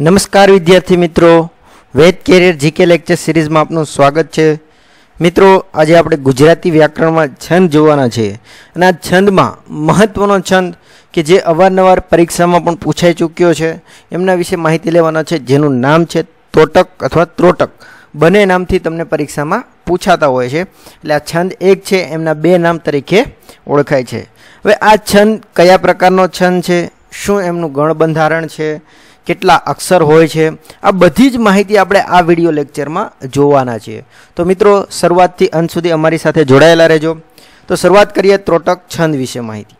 नमस्कार विद्यार्थी मित्रों, Ved career GK lecture series में आपनु स्वागत है। मित्रों, आज आप गुजराती व्याकरण में छंद जोवाना छे। आ छंद में महत्वनो छंद कि जे अवारनवार परीक्षा में पूछाई चूक्यो है एमना विषे माहिती लेवाना छे, जेनुं नाम है तोटक अथवा त्रोटक। बने नाम थी तमने परीक्षा में पूछाता होय छे। एटले आ छंद एक है, एमना बे नाम तरीके ओळखाय छे। हवे आ छंद कया प्रकारनो छंद है, शुं एमनुं गण बंधारण है, કેટલા અક્ષર હોય છે, આ બધી જ માહિતી આપણે આ વિડિયો લેક્ચરમાં જોવાના છીએ। તો મિત્રો શરૂઆતથી અંત સુધી અમારી સાથે જોડાયેલા રહેજો। તો શરૂઆત કરીએ ત્રોટક છંદ વિશે માહિતી।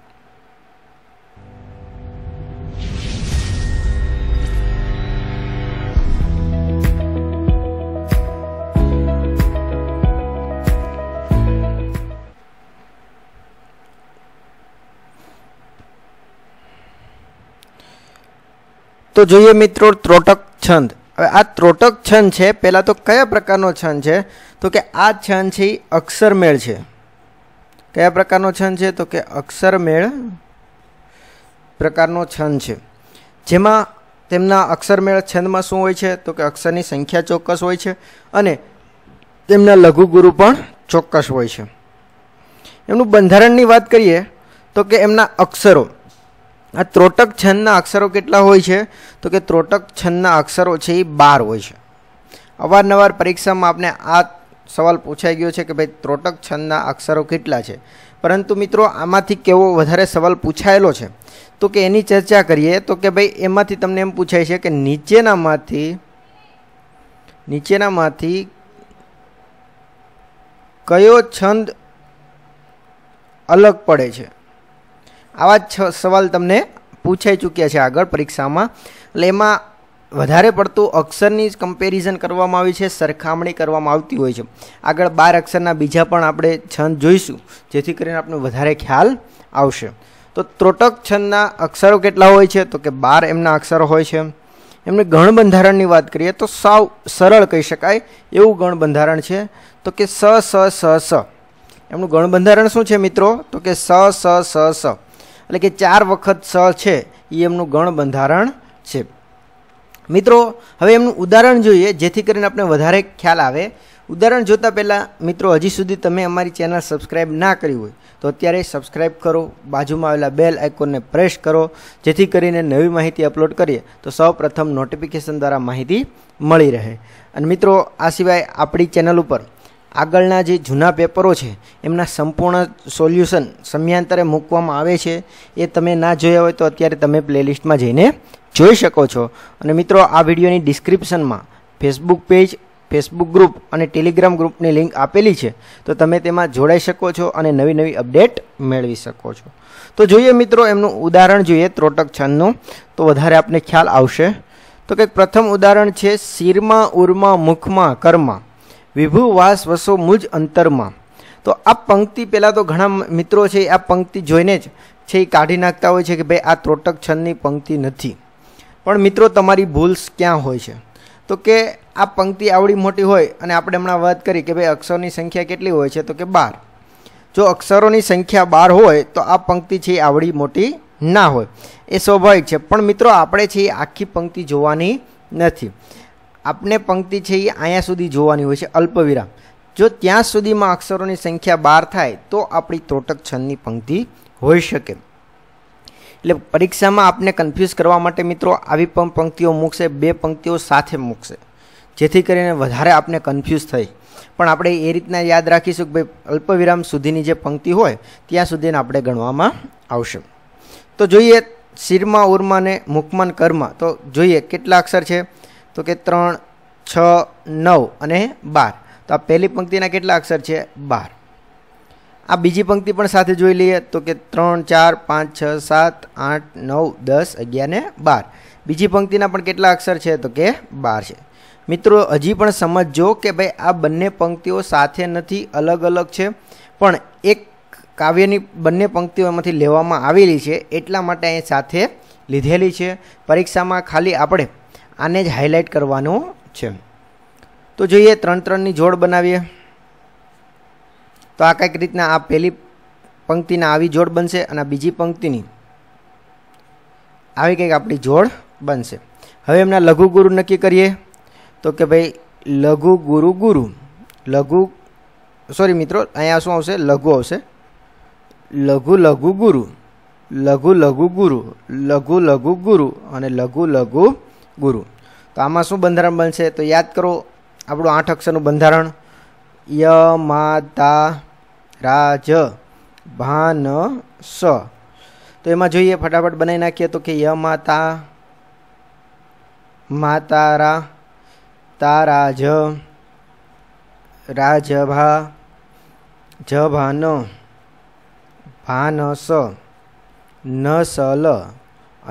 तो जोईए मित्रों त्रोटक छंद। आ त्रोटक छंद है पहला तो क्या प्रकारनो छंद है, तो कि आ छंद है अक्षरमेल है। क्या प्रकारनो छंद है, तो कि अक्षरमेल प्रकारनो छंद है। जेमा तेमना अक्षरमेल छंद में शुं होय छे, तो कि अक्षर की संख्या चोक्कस होय छे अने तेमना लघु गुरु पण चोक्कस होय छे। एमनुं बंधारणनी वात करीए तो कि एमना अक्षरों आ त्रोटक छंदना अक्षरों केटला होय छे, तो कि त्रोटक छंदना अक्षरों छे 12 होय छे। अवारनवार परीक्षा में आपने आ सवाल पूछाई गयो छे कि भाई त्रोटक छंदना अक्षरों केटला छे, परंतु मित्रों आमांथी केवो वधारे सवाल पूछायेलो छे तो कि एनी चर्चा करीए। तो कि भाई एमांथी तमने एम पूछाय छे कि नीचेनामांथी कयो छंद अलग पड़े छे। आवा सवाल तमने पूछाई चूक्या है आगळ परीक्षामां। एटले एमां वधारे पड़तुं अक्षरनी कम्पेरिजन करवामां आवी छे, सरखामणी करवामां आवती होय छे। आगळ 12 अक्षरना बीजा पण आपणे छंद जोईशुं, जेथी करीने आपने वधारे ख्याल आवशे। तो त्रोटक छंदना अक्षरो केटला होय छे, तो कि 12 एमना अक्षरो होय छे। एमने गणबंधारणनी वात करीए तो साव सरळ कही शकाय एवुं गणबंधारण छे। तो कि स स स स एमनुं गणबंधारण शुं छे मित्रों, तो कि स स स स એટલે કે 4 વખત સ છે એ એમનું ગણ બંધારણ છે। મિત્રો હવે એમનું ઉદાહરણ જોઈએ, જેથી કરીને આપણે વધારે ખ્યાલ આવે। ઉદાહરણ જોતાં પહેલાં મિત્રો હજી સુધી તમે અમારી ચેનલ સબસ્ક્રાઈબ ના કરી હોય તો અત્યારે સબસ્ક્રાઈબ કરો, બાજુમાં આવેલા બેલ આઇકોનને પ્રેસ કરો, જેથી કરીને નવી માહિતી અપલોડ કરીએ તો સૌપ્રથમ નોટિફિકેશન દ્વારા માહિતી મળી રહે। અને મિત્રો આ સિવાય આપણી ચેનલ ઉપર આગળના જે જૂના પેપરો છે એમના સંપૂર્ણ સોલ્યુશન સમયાંતરે મૂકવામાં આવે છે। એ તમે ના જોયા હોય તો અત્યારે તમે પ્લેલિસ્ટમાં જઈને જોઈ શકો છો। અને મિત્રો આ વિડીયોની ડિસ્ક્રિપ્શનમાં ફેસબુક પેજ, ફેસબુક ગ્રુપ અને ટેલિગ્રામ ગ્રુપની લિંક આપેલી છે, તો તમે તેમાં જોડાઈ શકો છો અને નવી નવી અપડેટ મેળવી શકો છો। તો જોઈએ મિત્રો એમનું ઉદાહરણ જોઈએ ત્રોટક છંદનું, તો વધારે આપને ખ્યાલ આવશે। તો કે પ્રથમ ઉદાહરણ છે શિરમાં ઉરમાં મુખમાં કર્મા विभु वास वसो मुझ अंतर में। तो आ पंक्ति पहला तो घणा मित्रों से आ पंक्ति जोईने ज काढ़ी नाखता होय छे कि भाई आ त्रोटक छंदनी पंक्ति नथी, पण मित्रों तमारी भूल क्या होय छे। तो के आ पंक्ति आवड़ी मोटी होय अने आपणे हमणां वात करी कि भाई अक्षरों की संख्या केटली होय छे, तो कि 12। जो अक्षरों की संख्या 12 होय तो आ पंक्ति छे आवड़ी मोटी ना होय ए स्वाभाविक छे, पण मित्रों आपणे छे आखी पंक्ति जोवानी नथी। आपने पंक्ति है ये आया सुधी जोवानी होय छे, अल्पविराम। जो त्यां सुधी में अक्षरों की संख्या 12 थाय तो आपणी त्रोटक छंदनी पंक्ति होई शके। एटले परीक्षा में आपने कन्फ्यूज करवा माटे मित्रों आवी पंक्तिओ मूकशे, बे पंक्तिओ साथे मूकशे, जेथी करीने वधारे आपने कन्फ्यूज थाय। पण आपणे ए रीतना याद राखीशुं कि भाई अल्पविराम सुधीनी जे पंक्ति होय त्यां सुधीने आपणे गणवामां आवशे। तो जोईए शिरमा उरमा ने मुखमन कर्मा, तो जोईए केटला अक्षर छे, तो कि 3, 6, 9 અને 12। तो आ पहली पंक्ति ना केटला अक्षर है 12। आ बीजी पंक्ति पण साथे जोई लीए तो कि 3, 4, 5, 6, 7, 8, 9, 10, 11 ને 12। बीजी पंक्ति ना पण केटला अक्षर है, तो कि 12 है। मित्रों हजी पण समझो कि भाई आ बंने पंक्तिओ साथे नथी, अलग अलग छे, पण एक काव्यनी बंने पंक्तिओमांथी लेवामां आवेली छे एटला माटे अहीं साथे लीधेली छे। परीक्षामां खाली आपणे आने ज हाईलाइट करवानो छे। तो जो ये 3, 3 नी जोड़ बनावीए तो आ कई रीतना आ पहली पंक्ति ना आवी जोड़ बनशे अने बीजी पंक्ति नी आवी कई आपणी जोड़ बनशे। हवे एमना लघु गुरु नक्की करिए तो कि भाई लघु गुरु गुरु लघु सॉरी मित्रों अँ शू आ लघु आवशे लघु लघु गुरु लघु लघु गुरु लघु लघु गुरु और लघु लघु गुरु। तो आमां शुं बंधारण बनशे तो याद करो आपणुं 8 अक्षरनुं बंधारण य मा ता रा ज भा न स। तो एमां जोईए फटाफट बनावी नाखीए तो कि य माता रा तारा ज राज भा ज भा न स न स ल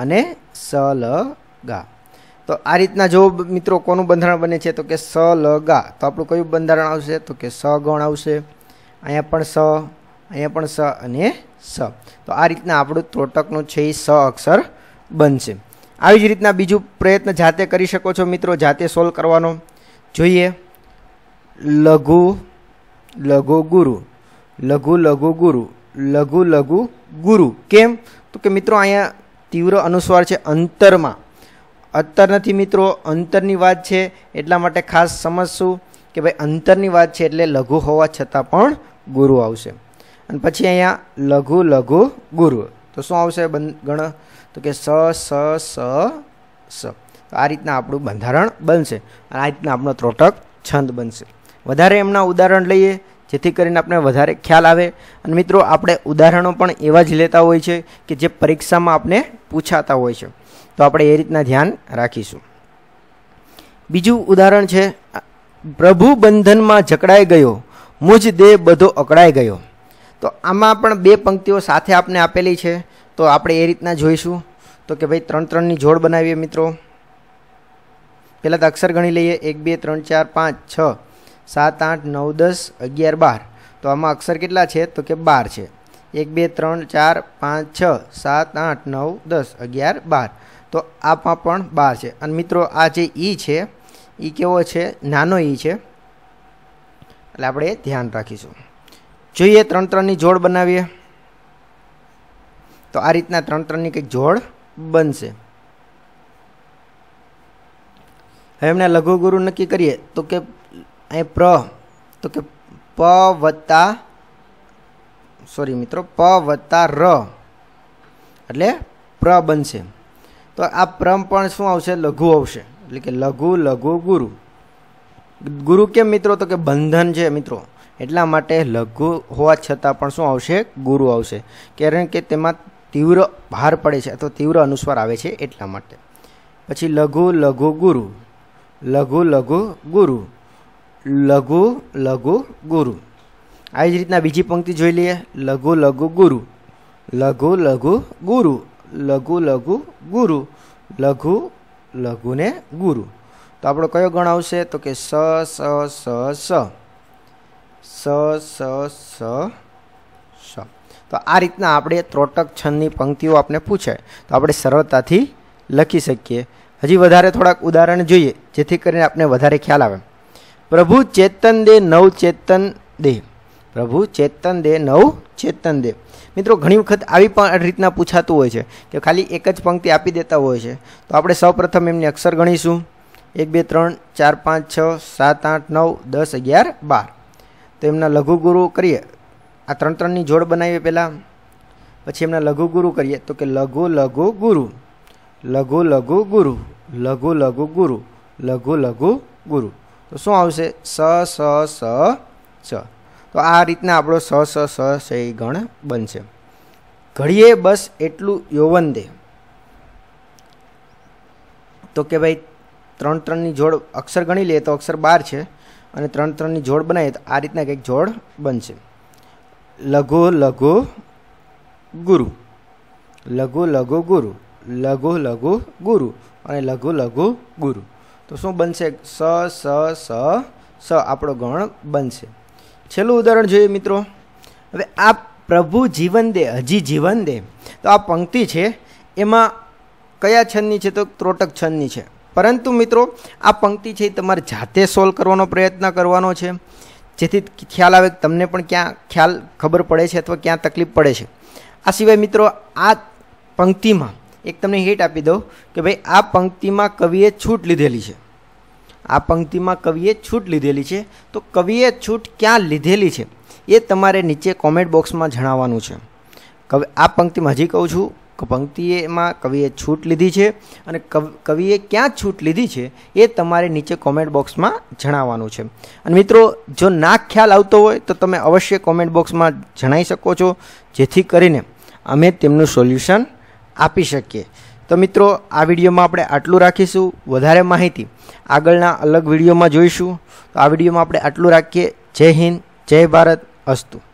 अने स ल गा। तो आ रीतना जो मित्रों कोनु बंधारण बने छे तो के स ल गा। तो आपणुं कयुं बंधारण आवशे तो के स गण आवशे अहींया पण स अने स। तो आ रीतना आपणुं तोटकनुं छे ए स अक्षर बनशे। આવી જ રીતના બીજો પ્રયત્ન જાતે કરી શકો છો મિત્રો, જાતે સોલ્વ કરવાનો જોઈએ। લઘુ લઘુ ગુરુ લઘુ લઘુ ગુરુ લઘુ લઘુ ગુરુ કેમ તો કે મિત્રો અહીંયા તીવ્ર અનુસ્વાર છે અંતરમાં, અત્તર નથી મિત્રો, અંતરની વાત છે એટલા માટે ખાસ સમજશું કે ભાઈ અંતરની વાત છે એટલે લઘુ હોવા છતાં પણ ગુરુ આવશે। અને પછી અહીંયા લઘુ લઘુ ગુરુ तो शू आवशे गण तो कि स स स स। तो आ रीतना आपणुं बंधारण बनशे, आ रीतना आपणो त्रोटक छंद बनशे। वधारे एमना उदाहरण लईए जेथी करीने आपणे वधारे ख्याल आवे। अने मित्रों आपणे उदाहरणों पण एवा ज लेता होय छे के जे परीक्षामां आपणे पूछाता होय छे, तो आपणे ए रीतना ध्यान राखीशुं। बीजुं उदाहरण छे प्रभु बंधनमां जकड़ाई गयो मुझ देह बधो अकड़ाई गयो। तो आमां पण बे पंक्तिओ साथे आपने आपेली छे तो आपणे ए रीतना जोईशुं तो कि भाई त्रण त्रणनी जोड़ बनावीए मित्रों। पहला तो अक्षर गणी लईए 1 2 3 4 5 6 7 8 9 10 11 12। तो आमां अक्षर केटला छे तो कि 12 छे 1 2 3 4 5 6 7 8 9 10 11 12। तो आमां पण 12 छे। अने मित्रों आ जे ई छे ई केवो छे नानो ई छे એટલે આપણે ધ્યાન રાખીશું। જોઈએ ત્રણ ત્રણની જોડ બનાવીએ તો આ રીતના ત્રણ ત્રણની કંઈક જોડ બનશે। હવે એમને લઘુ ગુરુ નક્કી કરીએ તો કે અહીં પ્ર તો કે પ વત્તા સોરી મિત્રો પ વત્તા ર એટલે પ્ર બનશે। તો આ પ્રમ પણ શું આવશે લઘુ આવશે એટલે કે લઘુ લઘુ ગુરુ ગુરુ કેમ મિત્રો તો કે બંધન છે મિત્રો एटला माटे लघु होवा छतां पण शुं आवशे गुरु आवशे कारण के तेमां तीव्र भार पड़े छे तो तीव्र अनुस्वार आवे छे एटला माटे। पछी लघु लघु गुरु लघु लघु गुरु लघु लघु गुरु। आवी ज रीतना बीजी पंक्ति जोई लईए लघु लघु गुरु लघु लघु गुरु लघु लघु गुरु लघु लघु ने गुरु। तो आपणो कयो गण आवशे तो के स स स स स स स स। तो आ रीतना आपणे त्रोटक छंदनी पंक्तिओ आपने पूछाय तो आपणे सरळताथी लखी सकीए। हजी वधारे थोड़ाक उदाहरण जोईए जेथी करीने आपने वधारे ख्याल आवे। प्रभु चेतन दे नव चेतन दे प्रभु चेतन दे नव चेतन दे। मित्रों घणी वखत आवी रीतना पूछातुं होय छे के खाली एक ज पंक्ति आपी देता होय छे। तो आपणे सौप्रथम एमने अक्षर गणीशुं 1 2 3 4 5 6 7 8 9 10 11 12। तो एमना लघु गुरु करिए आ त्रण त्रणनी जोड़ बनावीए पहला। पछी एमना लघु गुरु करिए तो कि लघु लघु गुरु लघु लघु गुरु लघु लघु गुरु लघु लघु गुरु। तो शुं आवशे स स स स। तो आ रीतना आपणो स स स स गण बनशे। घड़ीए बस एटलुं यौवन दे तो कि भाई त्रण त्रणनी जोड़ अक्षर गणी लीए तो अक्षर 12 छे अने त्रण त्रणनी जोड़ बनाए तो आ रीतना कंईक जोड़ बनशे। लघु लघु गुरु लघु लघु गुरु लघु लघु गुरु अने लघु लघु गुरु। तो शुं बनशे स स स स आपणो गण बनशे। छेल्लुं उदाहरण जोईए मित्रों। हवे आ प्रभु जीवन दे हजी जीवन दे। तो आ पंक्ति छे एमां कया छंदनी छे तो त्रोटक छंदनी छे। परंतु मित्रों आ पंक्ति छे तमारे जाते सोल्व करवानो प्रयत्न करवानो छे जेथी ख्याल आवे तमने पण क्या ख्याल खबर पड़े छे अथवा क्या तकलीफ पड़े छे। आ सिवाय मित्रों आ पंक्ति में एक तमने हिट आपी दो कि भाई आ पंक्ति में कविए छूट लीधेली है, आ पंक्ति में कविए छूट लीधेली है, तो कविए छूट क्या लीधेली है ये तमारे नीचे कॉमेंट बॉक्स में जणावानुं छे। कवि आ पंक्ति में हजी कहूँ छूँ कि पंक्ति में कविए छूट लीधी है और कविए क्या छूट लीधी है ये तमारे नीचे कॉमेंट बॉक्स में जणावानुं छे। अने मित्रों जो ना ख्याल आवतो होय तो तमे अवश्य कॉमेंट बॉक्स में जणावी शको छो, जेथी करीने अमे तेमनुं सोल्यूशन आपी शकीए। तो मित्रों आ विडियो में आपणे आटलुं राखीशुं, वधारे माहिती आगळना अलग विडियो में जोईशुं। तो आ विडियो में आपणे आटलुं राखीए। जय हिंद, जय भारत, अस्तु।